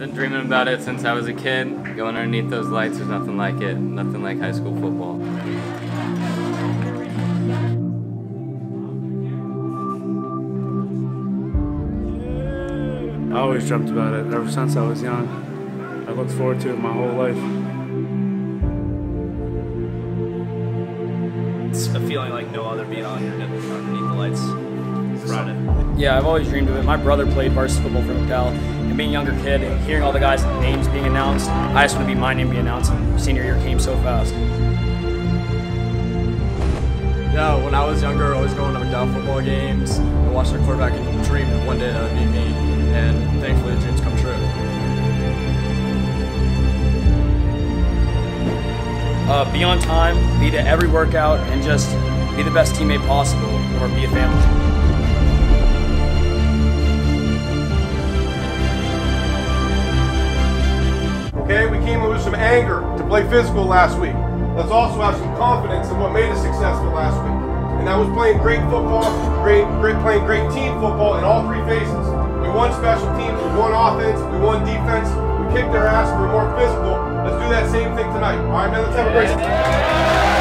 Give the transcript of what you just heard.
I've been dreaming about it since I was a kid. Going underneath those lights, there's nothing like it. Nothing like high school football. I always dreamt about it ever since I was young. I looked forward to it my whole life. It's a feeling like no other being on underneath the lights. Yeah, I've always dreamed of it. My brother played varsity football for McDowell, and being a younger kid and hearing all the guys' names being announced, I just want to be my name being announced. And senior year came so fast. Yeah, when I was younger, always going to McDowell football games and watching the quarterback and dreamed that one day that would be me, and thankfully the dreams come true. Be on time, be to every workout, and just be the best teammate possible, or be a family. Okay, we came in with some anger to play physical last week. Let's also have some confidence in what made us successful last week. And that was playing great football, playing great team football in all three phases. We won special teams, we won offense, we won defense, we kicked their ass, we were more physical. Let's do that same thing tonight. All right, man, let's have a great